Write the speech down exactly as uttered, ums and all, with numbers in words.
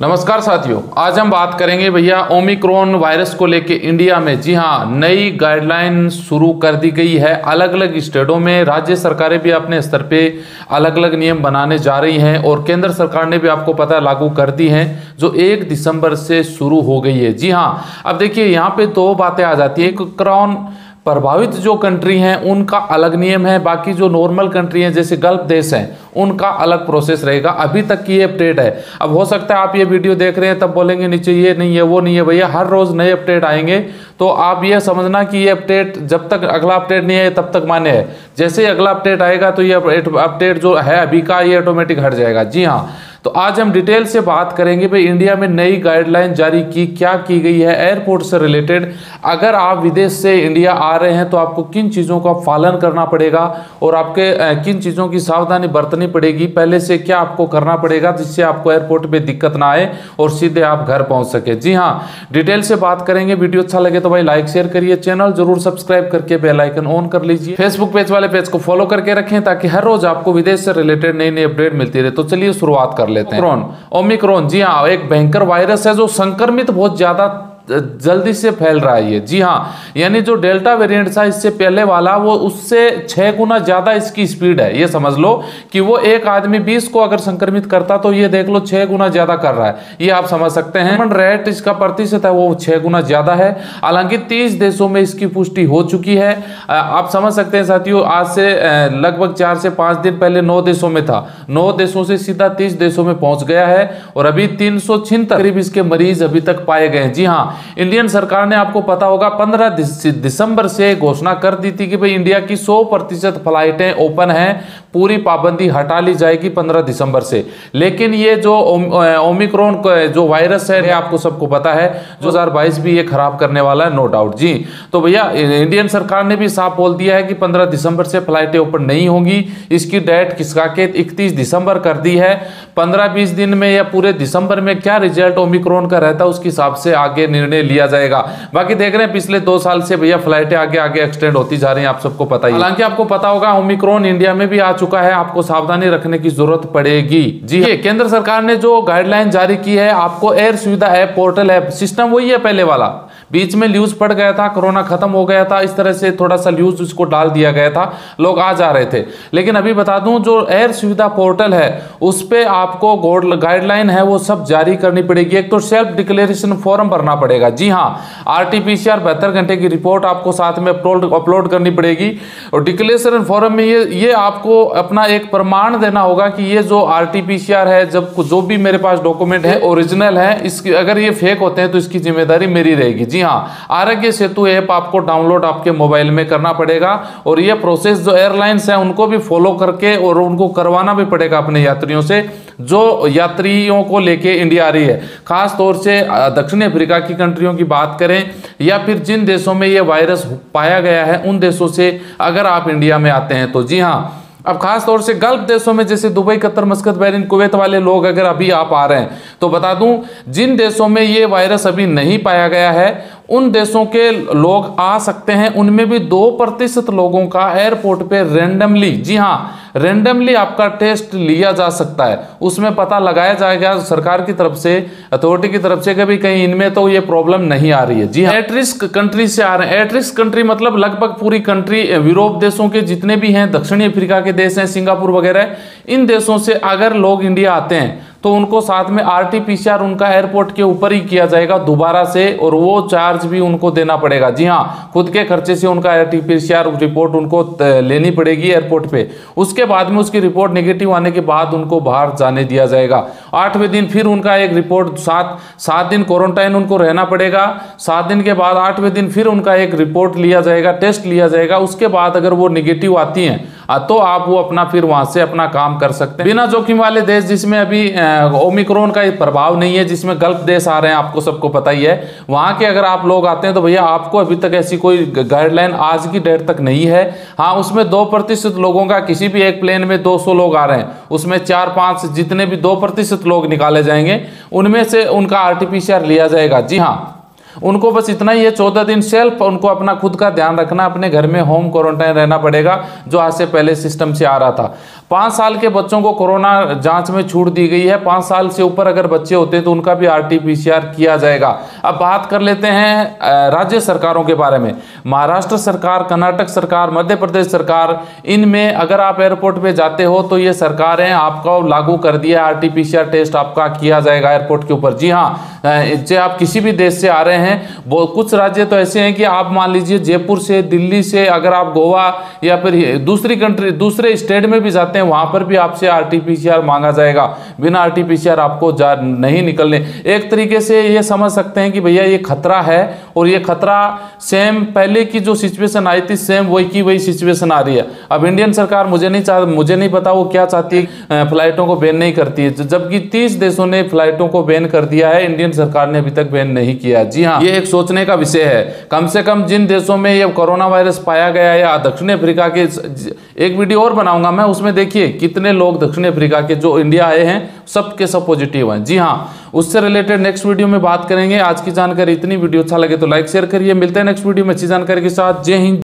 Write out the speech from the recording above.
नमस्कार साथियों, आज हम बात करेंगे भैया ओमिक्रॉन वायरस को लेके इंडिया में। जी हाँ, नई गाइडलाइन शुरू कर दी गई है। अलग अलग स्टेटों में राज्य सरकारें भी अपने स्तर पे अलग अलग नियम बनाने जा रही हैं और केंद्र सरकार ने भी आपको पता लागू कर दी हैं, जो एक दिसंबर से शुरू हो गई है। जी हाँ, अब देखिए यहाँ पे दो बातें आ जाती है। ओमिक्रॉन प्रभावित जो कंट्री हैं उनका अलग नियम है, बाकी जो नॉर्मल कंट्री हैं जैसे गल्फ देश हैं उनका अलग प्रोसेस रहेगा। अभी तक की ये अपडेट है। अब हो सकता है आप ये वीडियो देख रहे हैं तब बोलेंगे नीचे ये नहीं है वो नहीं है। भैया हर रोज़ नए अपडेट आएंगे, तो आप ये समझना कि ये अपडेट जब तक अगला अपडेट नहीं है तब तक मान्य है। जैसे ही अगला अपडेट आएगा तो ये अपडेट जो है अभी का ये ऑटोमेटिक हट जाएगा। जी हाँ, तो आज हम डिटेल से बात करेंगे भाई इंडिया में नई गाइडलाइन जारी की, क्या की गई है एयरपोर्ट से रिलेटेड। अगर आप विदेश से इंडिया आ रहे हैं तो आपको किन चीज़ों का पालन करना पड़ेगा और आपके किन चीज़ों की सावधानी बरतनी पड़ेगी, पहले से क्या आपको करना पड़ेगा जिससे आपको एयरपोर्ट पे दिक्कत ना आए और सीधे आप घर पहुँच सके। जी हाँ, डिटेल से बात करेंगे। वीडियो अच्छा लगे तो भाई लाइक शेयर करिए, चैनल जरूर सब्सक्राइब करके बेल आइकन ऑन कर लीजिए। फेसबुक पेज वाले पेज को फॉलो करके रखें ताकि हर रोज आपको विदेश से रिलेटेड नई नई अपडेट मिलती रहे। तो चलिए शुरुआत कर लेते हैं। ओमिक्रॉन, जी हाँ, एक भयंकर वायरस है जो संक्रमित बहुत ज्यादा जल्दी से फैल रहा है। जी हाँ, यानी जो डेल्टा वेरिएंट था इससे पहले वाला वो उससे छह गुना ज्यादा इसकी स्पीड है। ये समझ लो कि वो एक आदमी बीस को अगर संक्रमित करता तो ये देख लो छह गुना ज्यादा कर रहा है। ये आप समझ सकते हैं। ह्यूमन रेट इसका प्रतिशत है वो छह गुना ज्यादा है। हालांकि तीस देशों में इसकी पुष्टि हो चुकी है। आप समझ सकते हैं साथियों, आज से लगभग चार से पांच दिन पहले नौ देशों में था, नौ देशों से सीधा तीस देशों में पहुंच गया है और अभी तीन सौ छिहत्तर करीब इसके मरीज अभी तक पाए गए हैं। जी हाँ, इंडियन सरकार ने आपको पता होगा पंद्रह दिसंबर से घोषणा कर दी थी कि भाई इंडिया की सौ प्रतिशत फ्लाइटें ओपन हैं, पूरी पाबंदी हटा ली जाएगी पंद्रह दिसंबर से। लेकिन ये जो ओमिक्रॉन जो वायरस है आपको सबको पता है दो हज़ार बाईस भी ये खराब करने वाला है, नो डाउट। जी, तो भैया इंडियन सरकार ने भी साफ बोल दिया है कि पंद्रह दिसंबर से फ्लाइटें ओपन नहीं होंगी। इसकी डेट किसका के इकतीस दिसंबर कर दी है। पंद्रह बीस दिन में या पूरे दिसंबर में क्या रिजल्ट ओमिक्रॉन का रहता है उसके हिसाब से आगे निर्णय लिया जाएगा। बाकी देख रहे हैं पिछले दो साल से भैया फ्लाइटें आगे आगे एक्सटेंड होती जा रही हैं, आप सबको पता ही। हालांकि आपको पता होगा ओमिक्रॉन इंडिया में भी आ चुका है, आपको सावधानी रखने की जरूरत पड़ेगी। जी, केंद्र सरकार ने जो गाइडलाइन जारी की है, आपको एयर सुविधा ऐप, पोर्टल ऐप, सिस्टम वही है पहले वाला। बीच में न्यूज पड़ गया था, कोरोना खत्म हो गया था, इस तरह से थोड़ा सा न्यूज उसको डाल दिया गया था, लोग आ जा रहे थे। लेकिन अभी बता दूं जो एयर सुविधा पोर्टल है उस पर आपको गाइडलाइन है वो सब जारी करनी पड़ेगी। एक तो सेल्फ डिक्लेरेशन फॉर्म भरना पड़ेगा। जी हाँ, आरटीपीसीआर बहत्तर घंटे की रिपोर्ट आपको साथ में अपलोड करनी पड़ेगी और डिक्लेरेशन फॉर्म में ये ये आपको अपना एक प्रमाण देना होगा कि ये जो आरटीपीसीआर है, जब जो भी मेरे पास डॉक्यूमेंट है ओरिजिनल है, इसकी अगर ये फेक होते हैं तो इसकी जिम्मेदारी मेरी रहेगी। जी हाँ, आरोग्य सेतु ऐप आपको डाउनलोड आपके मोबाइल में करना पड़ेगा और यह प्रोसेस जो एयरलाइंस है उनको भी फॉलो करके और उनको करवाना भी पड़ेगा अपने यात्रियों से, जो यात्रियों को लेके इंडिया आ रही है। खास तौर से दक्षिण अफ्रीका की कंट्रियों की बात करें या फिर जिन देशों में ये वायरस पाया गया है उन देशों से अगर आप इंडिया में आते हैं तो। जी हाँ, अब खास तौर से गल्फ देशों में जैसे Dubai, Qatar, Muscat, Bahrain, Kuwait वाले लोग अगर अभी आप आ रहे हैं तो बता दूं जिन देशों में ये वायरस अभी नहीं पाया गया है उन देशों के लोग आ सकते हैं। उनमें भी दो प्रतिशत लोगों का एयरपोर्ट पे रेंडमली, जी हाँ रेंडमली आपका टेस्ट लिया जा सकता है। उसमें पता लगाया जाएगा सरकार की तरफ से, अथॉरिटी की तरफ से कभी कहीं इनमें तो ये प्रॉब्लम नहीं आ रही है। जी हाँ, एट रिस्क कंट्री से आ रहे हैं। एट रिस्क कंट्री मतलब लगभग पूरी कंट्री, यूरोप देशों के जितने भी हैं, दक्षिणी अफ्रीका के देश हैं, सिंगापुर वगैरह, इन देशों से अगर लोग इंडिया आते हैं तो उनको साथ में आरटीपीसीआर उनका एयरपोर्ट के ऊपर ही किया जाएगा दोबारा से और वो चार्ज भी उनको देना पड़ेगा। जी हाँ, खुद के खर्चे से उनका आरटीपीसीआर रिपोर्ट उनको लेनी पड़ेगी एयरपोर्ट पे। उसके बाद में उसकी रिपोर्ट नेगेटिव आने के बाद उनको बाहर जाने दिया जाएगा। आठवें दिन फिर उनका एक रिपोर्ट, सात सात दिन क्वारंटाइन उनको रहना पड़ेगा। सात दिन के बाद आठवें दिन फिर उनका एक रिपोर्ट लिया जाएगा, टेस्ट लिया जाएगा। उसके बाद अगर वो निगेटिव आती हैं तो आप वो अपना फिर वहां से अपना काम कर सकते हैं। बिना जोखिम वाले देश जिसमें अभी ओमिक्रॉन का प्रभाव नहीं है, जिसमें गल्फ देश आ रहे हैं, आपको सबको पता ही है, वहां के अगर आप लोग आते हैं तो भैया आपको अभी तक ऐसी कोई गाइडलाइन आज की डेट तक नहीं है। हाँ, उसमें दो प्रतिशत लोगों का, किसी भी एक प्लेन में दो सौ लोग आ रहे हैं उसमें चार पांच जितने भी दो प्रतिशत लोग निकाले जाएंगे उनमें से उनका आरटीपीसीआर लिया जाएगा। जी हाँ, उनको बस इतना ही है, चौदह दिन सेल्फ उनको अपना खुद का ध्यान रखना, अपने घर में होम क्वारंटाइन रहना पड़ेगा, जो आज से पहले सिस्टम से आ रहा था। पाँच साल के बच्चों को कोरोना जांच में छूट दी गई है। पाँच साल से ऊपर अगर बच्चे होते हैं तो उनका भी आरटीपीसीआर किया जाएगा। अब बात कर लेते हैं राज्य सरकारों के बारे में। महाराष्ट्र सरकार, कर्नाटक सरकार, मध्य प्रदेश सरकार, इनमें अगर आप एयरपोर्ट पे जाते हो तो ये सरकारें आपका लागू कर दिया आरटीपीसीआर टेस्ट आपका किया जाएगा एयरपोर्ट के ऊपर। जी हाँ, इससे आप किसी भी देश से आ रहे हैं, वो कुछ राज्य तो ऐसे हैं कि आप मान लीजिए जयपुर से, दिल्ली से अगर आप गोवा या फिर दूसरी कंट्री दूसरे स्टेट में भी जाते हैं, वहां पर भी आपसे आरटीपीसीआर मांगा जाएगा। बिना आरटीपीसीआर आपको जा नहीं निकलने। एक तरीके से ये समझ सकते हैं कि भैया ये खतरा है, और ये खतरा सेम पहले की जो सिचुएशन आई थी सेम वही की वही सिचुएशन आ रही है। अब इंडियन सरकार मुझे नहीं चाह मुझे नहीं पता वो क्या चाहती, फ्लाइटों को बैन नहीं करती है, जबकि तीस देशों ने फ्लाइटों को बैन कर दिया है, इंडियन सरकार ने अभी तक बैन नहीं किया। जी हाँ, ये एक सोचने का विषय है। कम से कम जिन देशों में ये कोरोना वायरस पाया गया है, या दक्षिण अफ्रीका के, एक वीडियो और बनाऊंगा मैं, उसमें देखिए कितने लोग दक्षिण अफ्रीका के जो इंडिया आए हैं सब के सब पॉजिटिव हैं। जी हाँ, उससे रिलेटेड नेक्स्ट वीडियो में बात करेंगे। आज की जानकारी इतनी। वीडियो अच्छा लगे तो लाइक शेयर करिए। मिलते हैं नेक्स्ट वीडियो में अच्छी जानकारी के साथ। जय हिंद।